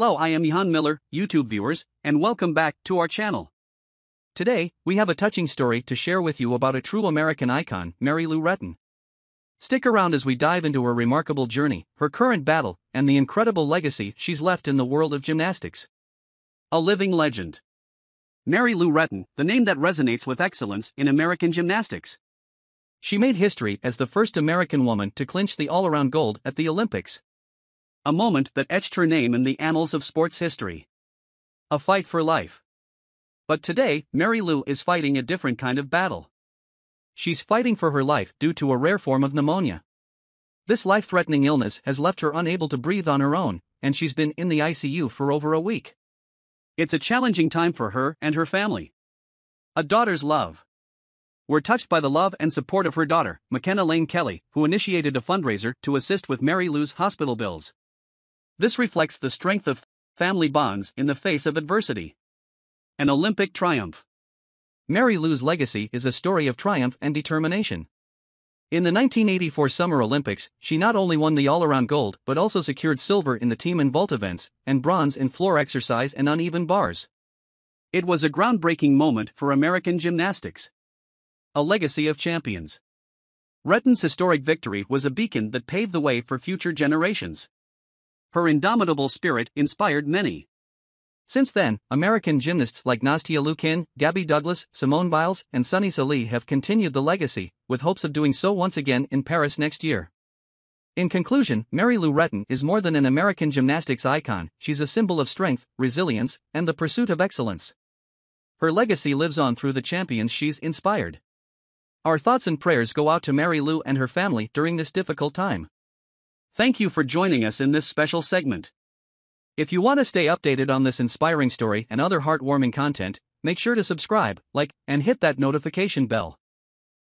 Hello, I am Ethan Miller, YouTube viewers, and welcome back to our channel. Today, we have a touching story to share with you about a true American icon, Mary Lou Retton. Stick around as we dive into her remarkable journey, her current battle, and the incredible legacy she's left in the world of gymnastics. A living legend. Mary Lou Retton, the name that resonates with excellence in American gymnastics. She made history as the first American woman to clinch the all-around gold at the Olympics. A moment that etched her name in the annals of sports history. A fight for life. But today, Mary Lou is fighting a different kind of battle. She's fighting for her life due to a rare form of pneumonia. This life-threatening illness has left her unable to breathe on her own, and she's been in the ICU for over a week. It's a challenging time for her and her family. A daughter's love. We're touched by the love and support of her daughter, McKenna Lane Kelly, who initiated a fundraiser to assist with Mary Lou's hospital bills. This reflects the strength of family bonds in the face of adversity. An Olympic triumph. Mary Lou's legacy is a story of triumph and determination. In the 1984 Summer Olympics, she not only won the all-around gold but also secured silver in the team and vault events, and bronze in floor exercise and uneven bars. It was a groundbreaking moment for American gymnastics. A legacy of champions. Retton's historic victory was a beacon that paved the way for future generations. Her indomitable spirit inspired many. Since then, American gymnasts like Nastia Liukin, Gabby Douglas, Simone Biles, and Sonny Salih have continued the legacy, with hopes of doing so once again in Paris next year. In conclusion, Mary Lou Retton is more than an American gymnastics icon, she's a symbol of strength, resilience, and the pursuit of excellence. Her legacy lives on through the champions she's inspired. Our thoughts and prayers go out to Mary Lou and her family during this difficult time. Thank you for joining us in this special segment. If you want to stay updated on this inspiring story and other heartwarming content, make sure to subscribe, like, and hit that notification bell.